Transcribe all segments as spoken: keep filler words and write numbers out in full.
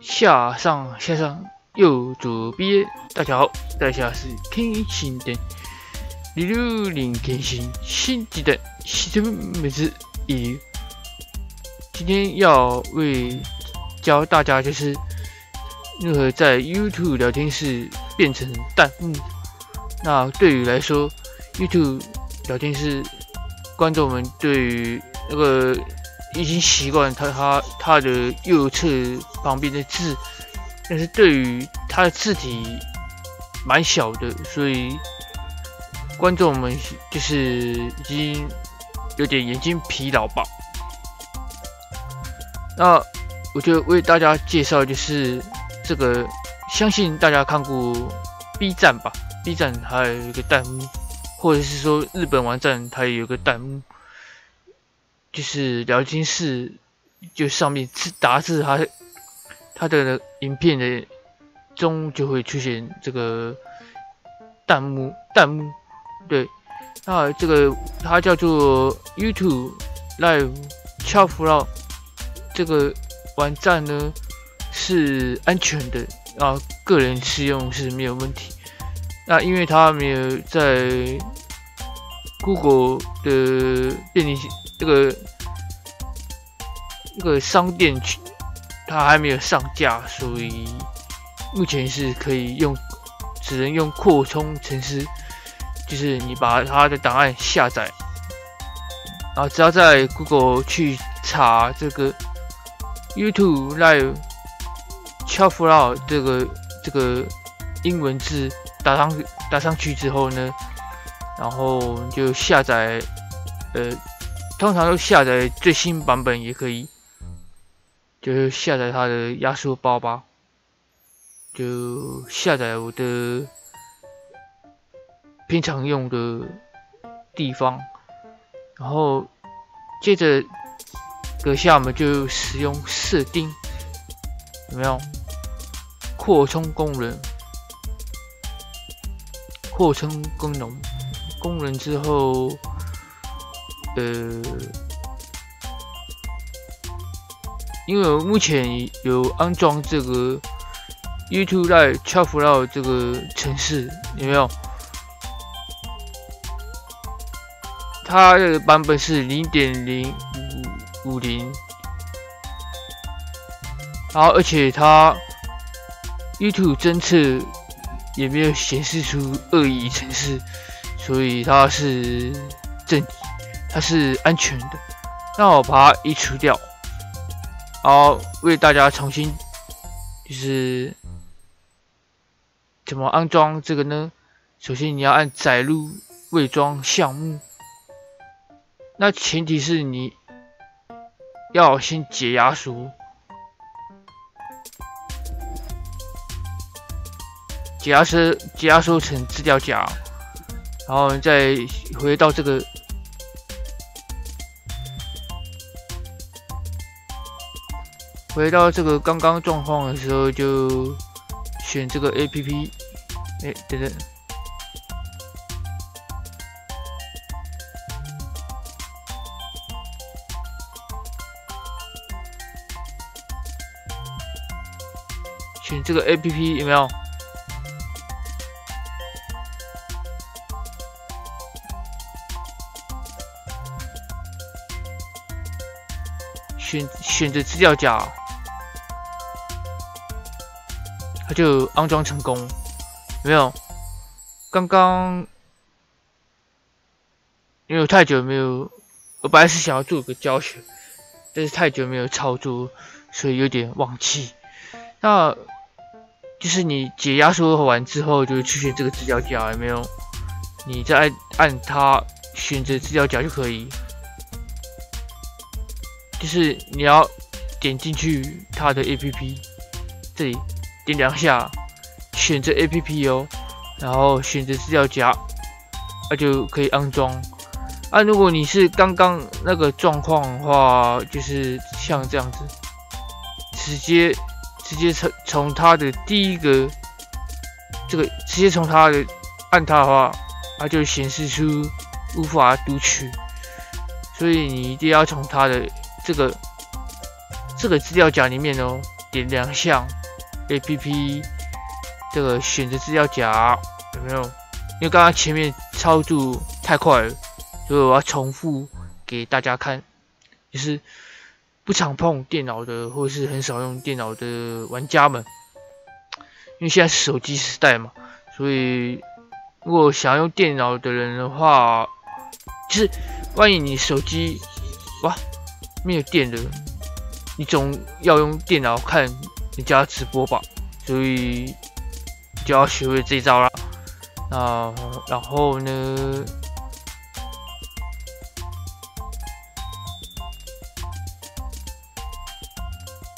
下上下上右左边，大家好，在下是天心灯六六零天心新鸡蛋西村美子一，今天要为教大家就是如何在 YouTube 聊天室变成弹幕。那对于来说 ，YouTube 聊天室观众们对于那个。 已经习惯它它它的右侧旁边的字，但是对于它的字体蛮小的，所以观众们就是已经有点眼睛疲劳吧。那我就为大家介绍，就是这个，相信大家看过 B 站吧 ？B 站还有一个弹幕，或者是说日本网站它也有个弹幕。 就是聊天室，就上面字打字它，它它的影片的中就会出现这个弹幕，弹幕对，那这个它叫做 YouTube Live Chat Flow 这个网站呢是安全的啊，个人使用是没有问题。那因为它没有在 Google 的便利性。 这个这个商店去，它还没有上架，所以目前是可以用，只能用扩充程式，就是你把它的档案下载，然后只要在 Google 去查这个 YouTube Live Chat Flow 这个这个英文字打上打上去之后呢，然后你就下载呃。 通常都下载最新版本也可以，就是下载它的压缩包吧。就下载我的平常用的地方，然后接着阁下我们就使用设定，有没有？扩充功能，扩充功能，功能之后。 呃，因为我目前有安装这个 YouTube Live Chat Flow 这个程式，有没有？它的版本是 零点零五五零， 然后而且它 YouTube 侦测也没有显示出恶意程式，所以它是正。 它是安全的，那我把它移除掉，然后为大家重新就是怎么安装这个呢？首先你要按载入未装项目，那前提是你要先解压缩，解压缩解压缩成资料夹，然后再回到这个。 回到这个刚刚状况的时候，就选这个 A P P。哎，等等，选这个 A P P 有没有？选选择资料夹。 它就安装成功，有没有？刚刚因为我太久没有，我本来是想要做个教学，但是太久没有操作，所以有点忘记。那就是你解压缩完之后，就出现这个资料夹，有没有？你再按按它选择资料夹就可以，就是你要点进去它的 A P P 这里。 点两下，选择 A P P 哦，然后选择资料夹，那、啊、就可以安装。啊，如果你是刚刚那个状况的话，就是像这样子，直接直接从从它的第一个这个直接从它的按它的话，它就显示出无法读取，所以你一定要从它的这个这个资料夹里面哦，点两项 A P P 这个选择资料夹，有没有？因为刚刚前面操作太快了，所以我要重复给大家看，就是不常碰电脑的或是很少用电脑的玩家们，因为现在是手机时代嘛，所以如果想用电脑的人的话，就是万一你手机哇没有电了，你总要用电脑看人家直播吧，所以就要学会这一招啦。那然后呢？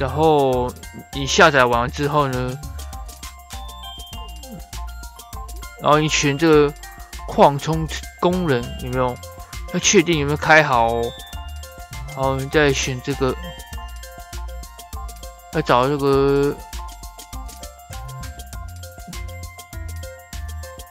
然后你下载完之后呢，然后你选这个扩充功能有没有？要确定有没有开好哦。然后你再选这个，要找这个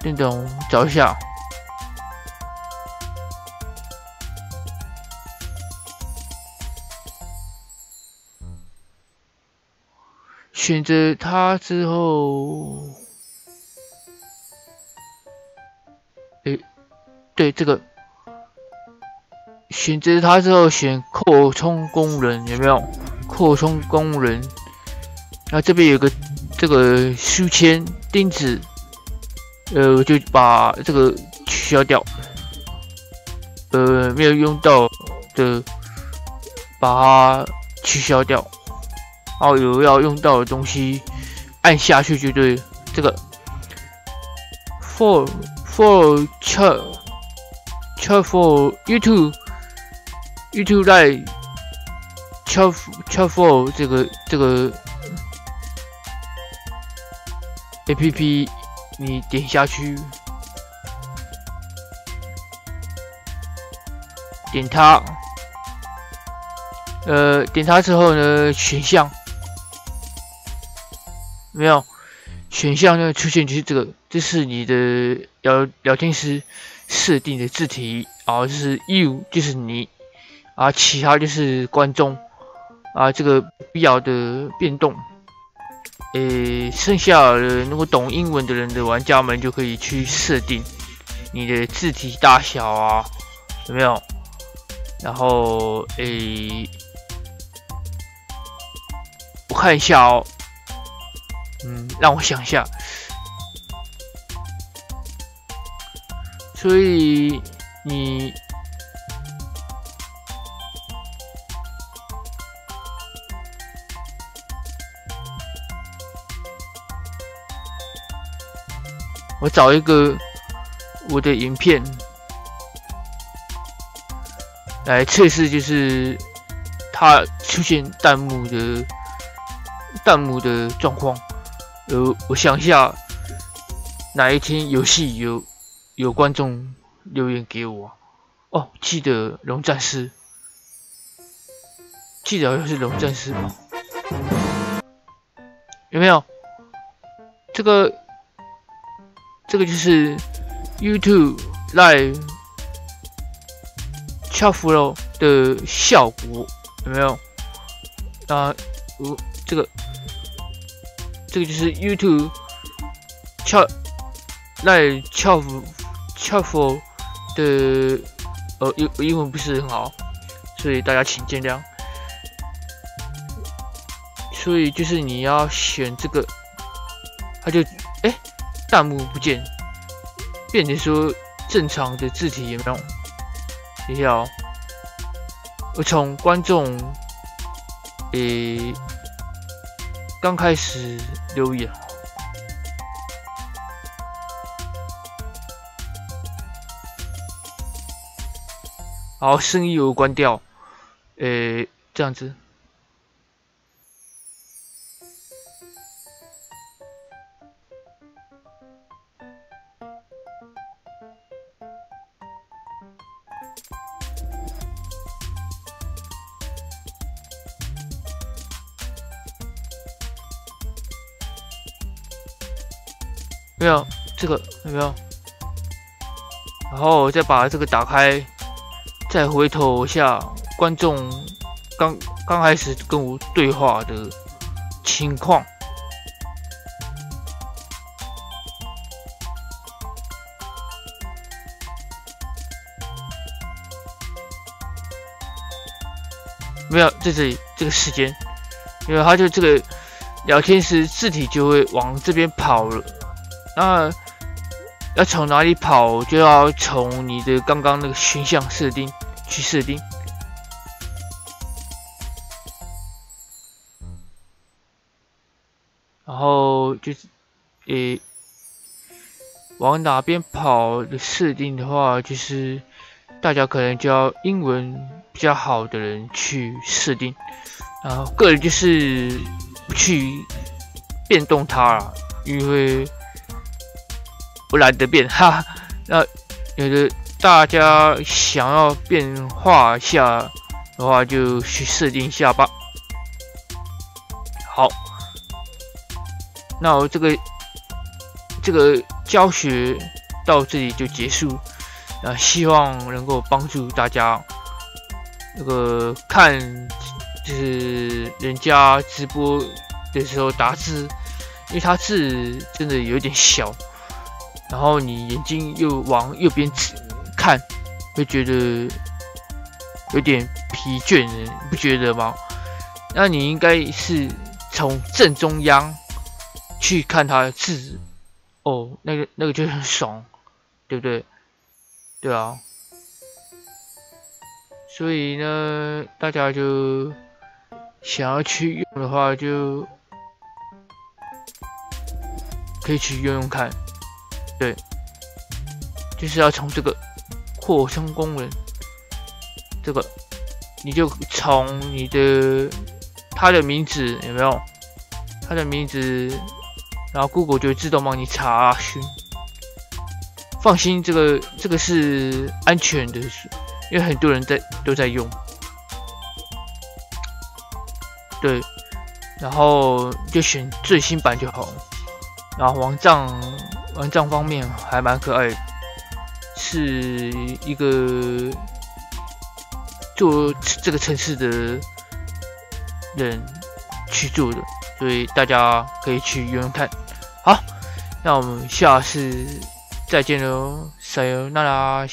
那种找一下。选择它之后，诶、欸，对这个，选择它之后选扩充功能有没有？扩充功能，然后这边有个这个书签钉子，呃，我就把这个取消掉，呃，没有用到的，把它取消掉。然后有要用到的东西，按下去就对。这个 for for chat chat for YouTube YouTube Live chat chat for 这个这个 A P P 你点下去，点它，呃，点它之后呢，选项。没有选项呢出现就是这个，这是你的聊聊天室设定的字体，然后就是 you 就是你，啊，其他就是观众，啊，这个必要的变动。诶，剩下的如果懂英文的人的玩家们就可以去设定你的字体大小啊，有没有？然后诶，我看一下哦。嗯，让我想一下。所以你我找一个我的影片来测试，就是它出现弹幕的弹幕的状况。呃，我想一下，哪一天游戏有有观众留言给我、啊、哦，记得龙战士，记得好像是龙战士吧？有没有？这个这个就是 YouTube Live Chat Flow 的效果，有没有？啊，我、呃、这个。这个就是 YouTube Chat Live Chat Flow 的，呃，英英文不是很好，所以大家请见谅。所以就是你要选这个，它就哎，弹幕不见，变成说正常的字体也没有。等一下哦，我从观众，诶。刚开始留言，好，声音我关掉，诶，这样子，没有这个有没有？然后我再把这个打开，再回头一下观众刚刚开始跟我对话的情况。 没有，在这里这个时间，因为他就这个聊天时字体就会往这边跑了。那要从哪里跑，就要从你的刚刚那个群像设定去设定。然后就是，诶，往哪边跑的设定的话，就是大家可能就要英文 比较好的人去设定，然后个人就是不去变动它啦，因为我懒得变哈。那有的大家想要变化一下的话，就去设定一下吧。好，那我这个这个教学到这里就结束，啊，希望能够帮助大家。 那个看就是人家直播的时候打字，因为他字真的有点小，然后你眼睛又往右边看，会觉得有点疲倦，你不觉得吗？那你应该是从正中央去看他的字，哦，那个那个就很爽，对不对？对啊。 所以呢，大家就想要去用的话，就可以去用用看。对，就是要从这个扩充功能，这个你就从你的他的名字有没有？他的名字，然后 Google 就自动帮你查询。放心，这个这个是安全的。 因为很多人在都在用，对，然后就选最新版就好。然后网站网站方面还蛮可爱的，是一个做这个城市的人去做的，所以大家可以去用用看。好，那我们下次再见喽，See you，那啦。